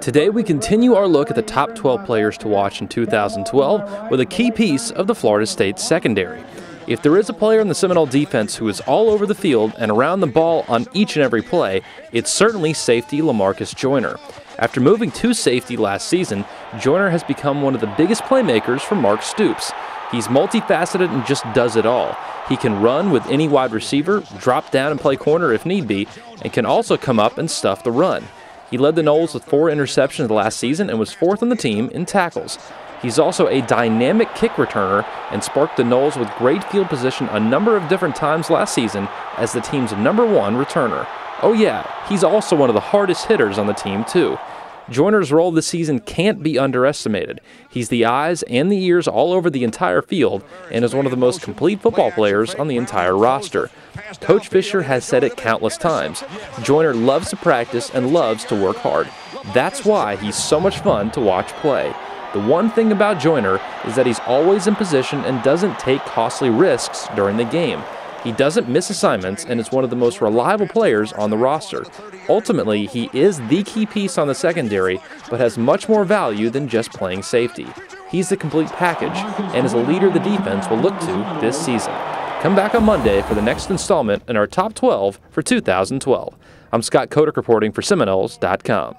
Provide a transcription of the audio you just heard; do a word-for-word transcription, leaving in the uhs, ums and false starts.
Today we continue our look at the top twelve players to watch in two thousand twelve with a key piece of the Florida State secondary. If there is a player in the Seminole defense who is all over the field and around the ball on each and every play, it's certainly safety Lamarcus Joyner. After moving to safety last season, Joyner has become one of the biggest playmakers for Mark Stoops. He's multifaceted and just does it all. He can run with any wide receiver, drop down and play corner if need be, and can also come up and stuff the run. He led the Noles with four interceptions last season and was fourth on the team in tackles. He's also a dynamic kick returner and sparked the Noles with great field position a number of different times last season as the team's number one returner. Oh yeah, he's also one of the hardest hitters on the team too. Joyner's role this season can't be underestimated. He's the eyes and the ears all over the entire field and is one of the most complete football players on the entire roster. Coach Fisher has said it countless times. Joyner loves to practice and loves to work hard. That's why he's so much fun to watch play. The one thing about Joyner is that he's always in position and doesn't take costly risks during the game. He doesn't miss assignments and is one of the most reliable players on the roster. Ultimately, he is the key piece on the secondary, but has much more value than just playing safety. He's the complete package and is a leader the defense will look to this season. Come back on Monday for the next installment in our Top twelve for two thousand twelve. I'm Scott Kotick reporting for Seminoles dot com.